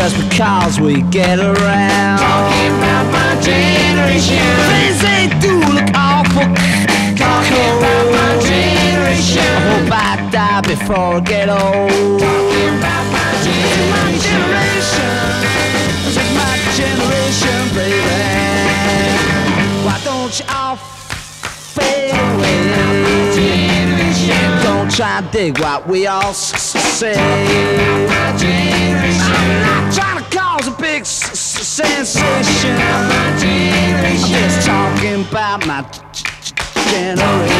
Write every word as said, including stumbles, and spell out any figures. just because we get around. Talking about my generation. Things they do look awful. Talking about my generation. I hope I die before I get old. Talking about my generation. My generation. This is my generation, baby. Why don't you all fade away? Don't try and dig what we all say. I'm not trying to cause a big sensation. I'm just talking about my generation.